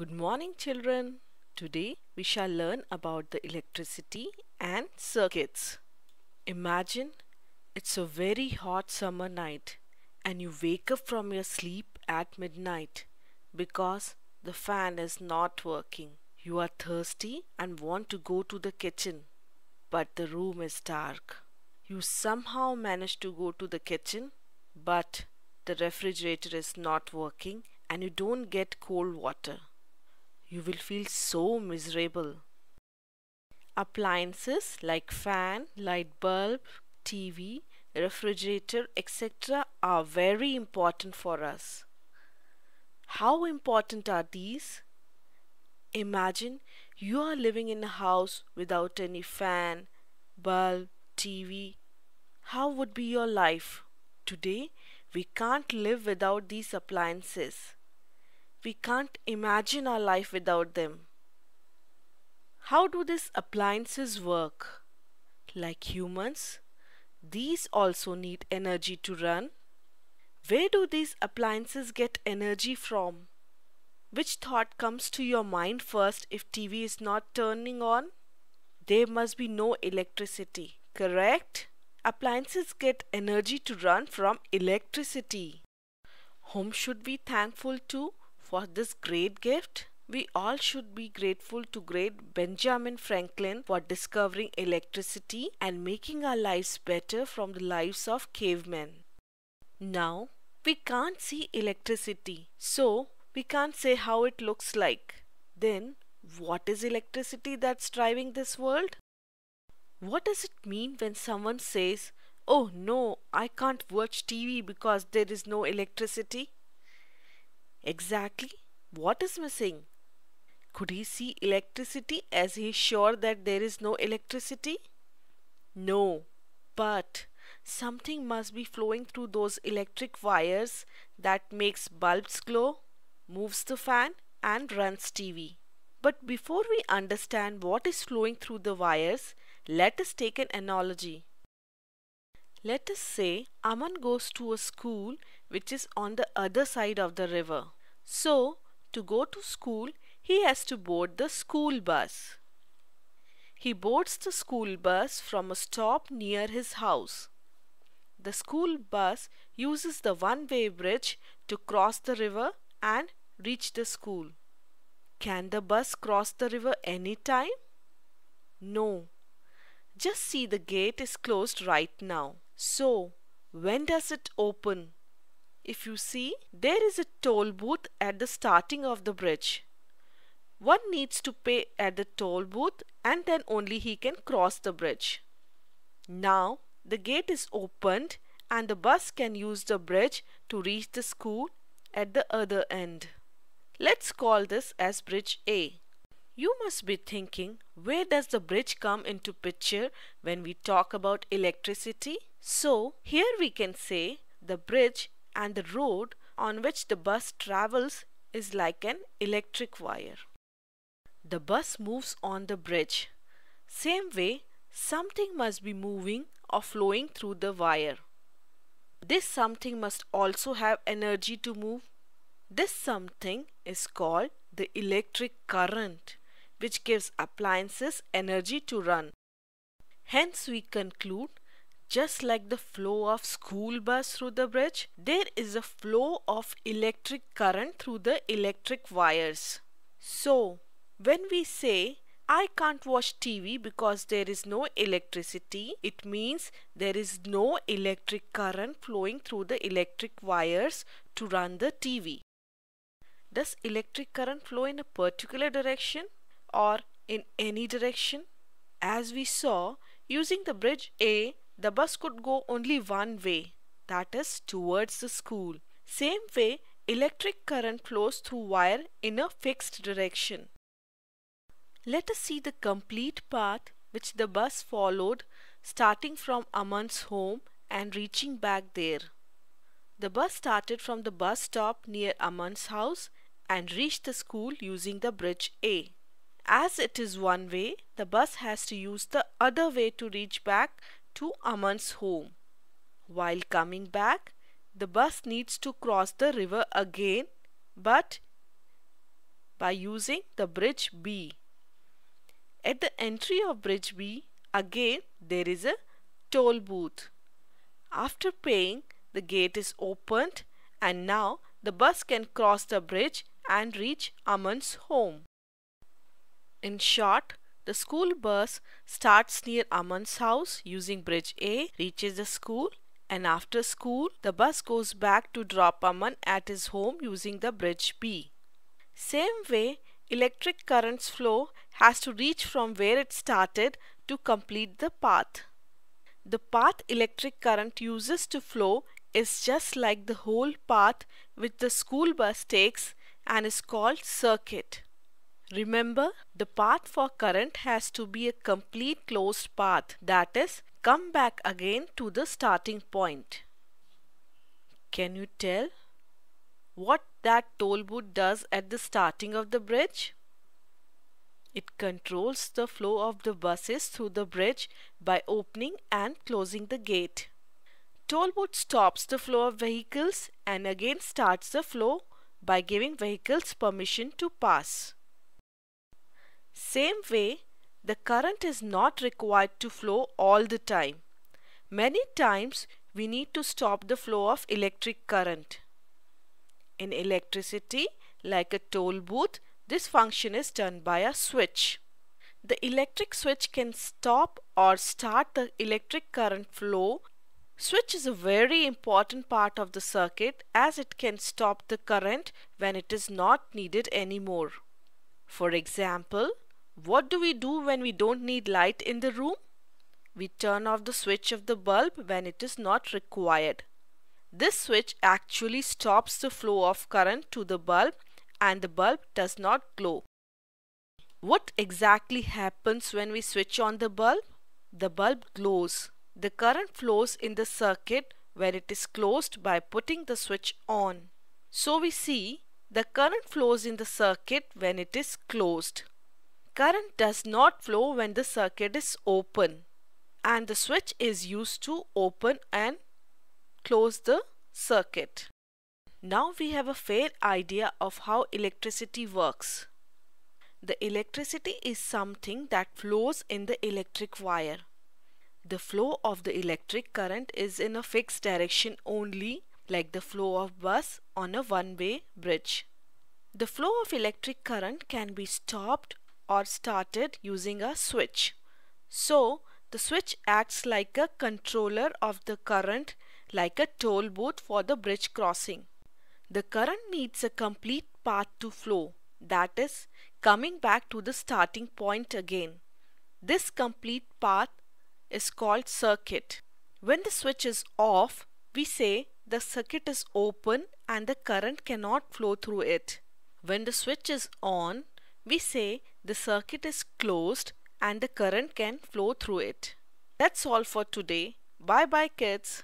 Good morning, children. Today we shall learn about the electricity and circuits. Imagine it's a very hot summer night and you wake up from your sleep at midnight because the fan is not working. You are thirsty and want to go to the kitchen, but the room is dark. You somehow manage to go to the kitchen, but the refrigerator is not working and you don't get cold water. You will feel so miserable. Appliances like fan, light bulb, TV, refrigerator, etc. are very important for us. How important are these? Imagine you are living in a house without any fan, bulb, TV. How would be your life? Today, we can't live without these appliances. We can't imagine our life without them. How do these appliances work? Like humans, these also need energy to run. Where do these appliances get energy from? Which thought comes to your mind first if TV is not turning on? There must be no electricity, correct? Appliances get energy to run from electricity. Whom should be thankful to for this great gift? We all should be grateful to great Benjamin Franklin for discovering electricity and making our lives better from the lives of cavemen. Now, we can't see electricity, so we can't say how it looks like. Then, what is electricity that's driving this world? What does it mean when someone says, "Oh no, I can't watch TV because there is no electricity"? Exactly, what is missing? Could he see electricity as he is sure that there is no electricity? No, but something must be flowing through those electric wires that makes bulbs glow, moves the fan and runs TV. But before we understand what is flowing through the wires, let us take an analogy. Let us say Aman goes to a school which is on the other side of the river. So, to go to school, he has to board the school bus. He boards the school bus from a stop near his house. The school bus uses the one-way bridge to cross the river and reach the school. Can the bus cross the river anytime? No. Just see, the gate is closed right now. So, when does it open? If you see, there is a toll booth at the starting of the bridge. One needs to pay at the toll booth and then only he can cross the bridge. Now, the gate is opened and the bus can use the bridge to reach the school at the other end. Let's call this as Bridge A. You must be thinking, where does the bridge come into picture when we talk about electricity? So, here we can say the bridge and the road on which the bus travels is like an electric wire. The bus moves on the bridge. Same way, something must be moving or flowing through the wire. This something must also have energy to move. This something is called the electric current, which gives appliances energy to run. Hence we conclude, just like the flow of school bus through the bridge, there is a flow of electric current through the electric wires. So, when we say, "I can't watch TV because there is no electricity," it means there is no electric current flowing through the electric wires to run the TV. Does electric current flow in a particular direction or in any direction? As we saw, using the Bridge A, the bus could go only one way, that is towards the school. Same way, electric current flows through wire in a fixed direction. Let us see the complete path which the bus followed, starting from Aman's home and reaching back there. The bus started from the bus stop near Aman's house and reached the school using the Bridge A. As it is one way, the bus has to use the other way to reach back to Aman's home. While coming back, the bus needs to cross the river again, but by using the bridge B. At the entry of bridge B, again there is a toll booth. After paying, the gate is opened and now the bus can cross the bridge and reach Aman's home. In short, the school bus starts near Aman's house using bridge A, reaches the school, and after school, the bus goes back to drop Aman at his home using the bridge B. Same way, electric current's flow has to reach from where it started to complete the path. The path electric current uses to flow is just like the whole path which the school bus takes and is called circuit. Remember, the path for current has to be a complete closed path, that is, come back again to the starting point. Can you tell what that toll booth does at the starting of the bridge? It controls the flow of the buses through the bridge by opening and closing the gate. Toll booth stops the flow of vehicles and again starts the flow by giving vehicles permission to pass. Same way, the current is not required to flow all the time. Many times we need to stop the flow of electric current. In electricity, like a toll booth, this function is done by a switch. The electric switch can stop or start the electric current flow. Switch is a very important part of the circuit as it can stop the current when it is not needed anymore. For example, what do we do when we don't need light in the room? We turn off the switch of the bulb when it is not required. This switch actually stops the flow of current to the bulb and the bulb does not glow. What exactly happens when we switch on the bulb? The bulb glows. The current flows in the circuit when it is closed by putting the switch on. So we see the current flows in the circuit when it is closed. Current does not flow when the circuit is open, and the switch is used to open and close the circuit. Now we have a fair idea of how electricity works. The electricity is something that flows in the electric wire. The flow of the electric current is in a fixed direction only, like the flow of bus on a one-way bridge. The flow of electric current can be stopped or started using a switch. So, the switch acts like a controller of the current, like a toll booth for the bridge crossing. The current needs a complete path to flow, that is, coming back to the starting point again. This complete path is called circuit. When the switch is off, we say the circuit is open and the current cannot flow through it. When the switch is on, we say the circuit is closed and the current can flow through it. That's all for today. Bye bye, kids.